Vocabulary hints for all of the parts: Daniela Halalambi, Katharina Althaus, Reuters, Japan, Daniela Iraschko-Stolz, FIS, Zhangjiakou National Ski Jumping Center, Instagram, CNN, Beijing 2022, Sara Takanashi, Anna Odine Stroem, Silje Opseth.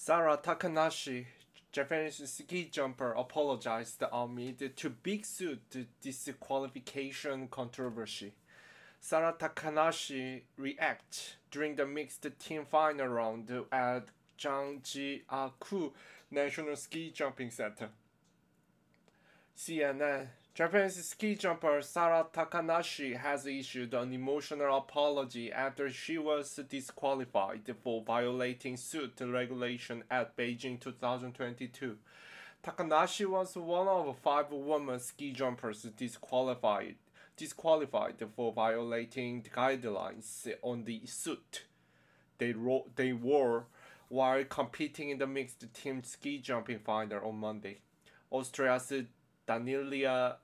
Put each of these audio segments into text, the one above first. Sara Takanashi, Japanese ski jumper, apologized amid the big suit disqualification controversy. Sara Takanashi reacted during the mixed team final round at Zhangjiakou National Ski Jumping Center. CNN, Japanese ski jumper Sara Takanashi has issued an emotional apology after she was disqualified for violating suit regulation at Beijing 2022. Takanashi was one of 5 women ski jumpers disqualified for violating the guidelines on the suit they wore while competing in the mixed team ski jumping final on Monday. Austria's Daniela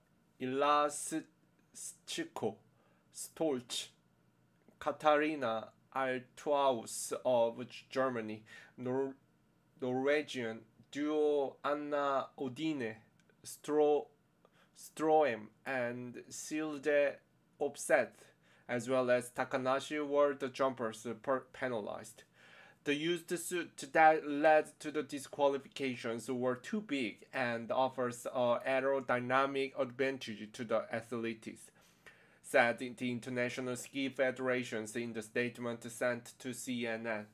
Iraschko-Stolz, Katharina Althaus of Germany, Norwegian duo Anna Odine Stroem and Silje Opseth, as well as Takanashi, were the jumpers penalized. The used suit that led to the disqualifications were too big and offers an aerodynamic advantage to the athletes, said the International Ski Federation in the statement sent to CNN.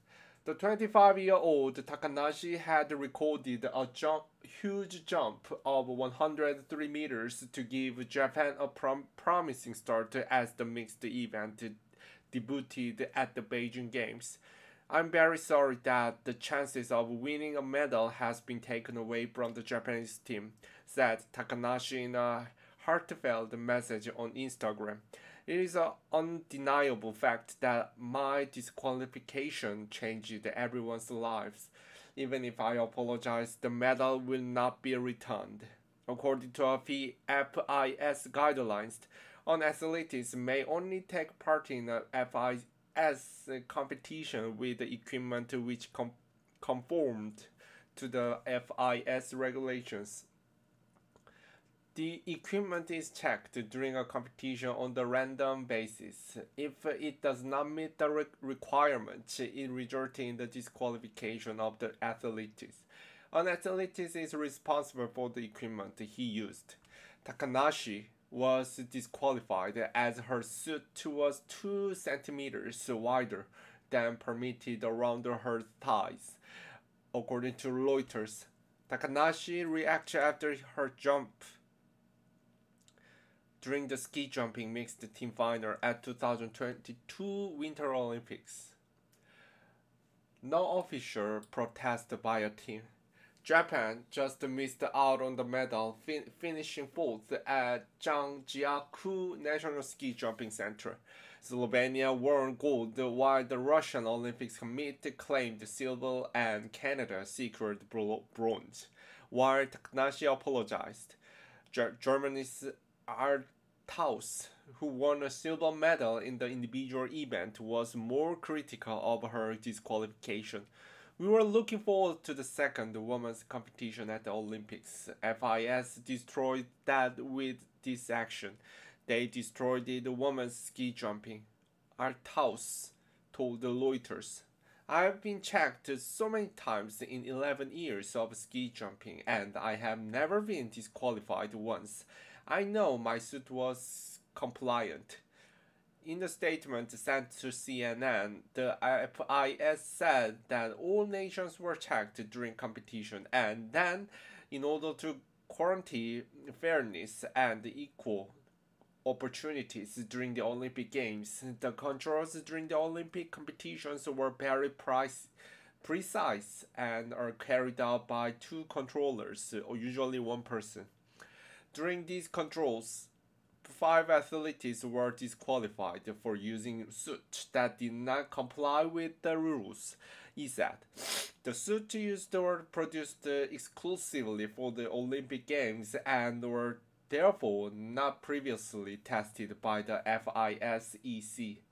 The 25-year-old Takanashi had recorded a huge jump of 103 meters to give Japan a promising start as the mixed event debuted at the Beijing Games. "I'm very sorry that the chances of winning a medal has been taken away from the Japanese team," said Takanashi in a heartfelt message on Instagram. "It is an undeniable fact that my disqualification changed everyone's lives. Even if I apologize, the medal will not be returned." According to FIS guidelines, an athlete may only take part in a FIS competition with the equipment which conformed to the FIS regulations. The equipment is checked during a competition on a random basis. If it does not meet the requirement, it results in the disqualification of the athlete. An athlete is responsible for the equipment he used. Takanashi was disqualified as her suit was 2 centimeters wider than permitted around her thighs, according to Reuters. Takanashi reacted after her jump during the ski jumping mixed team final at 2022 Winter Olympics. No official protest by a team. Japan just missed out on the medal, finishing 4th at Zhangjiakou National Ski Jumping Center. Slovenia won gold, while the Russian Olympics Committee claimed silver and Canada secured bronze. While Takanashi apologized, Germany's Althaus, who won a silver medal in the individual event, was more critical of her disqualification. "We were looking forward to the second women's competition at the Olympics. FIS destroyed that with this action. They destroyed the women's ski jumping," Althaus told Reuters. "I've been checked so many times in 11 years of ski jumping, and I have never been disqualified once. I know my suit was compliant." In a statement sent to CNN, the FIS said that all nations were checked during competition and then, in order to guarantee fairness and equal opportunities during the Olympic Games, the controls during the Olympic competitions were very precise and are carried out by 2 controllers, or usually 1 person. During these controls, 5 athletes were disqualified for using suits that did not comply with the rules, he said. The suits used were produced exclusively for the Olympic Games and were therefore not previously tested by the FISEC.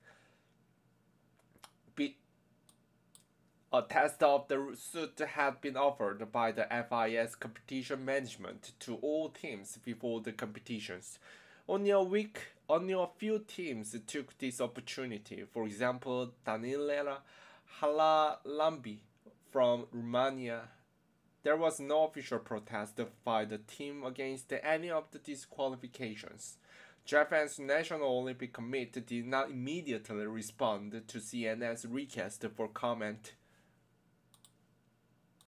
A test of the suit had been offered by the FIS competition management to all teams before the competitions. Only a few teams took this opportunity. For example, Daniela Halalambi from Romania. There was no official protest by the team against any of the disqualifications. Japan's National Olympic Committee did not immediately respond to CNN's request for comment.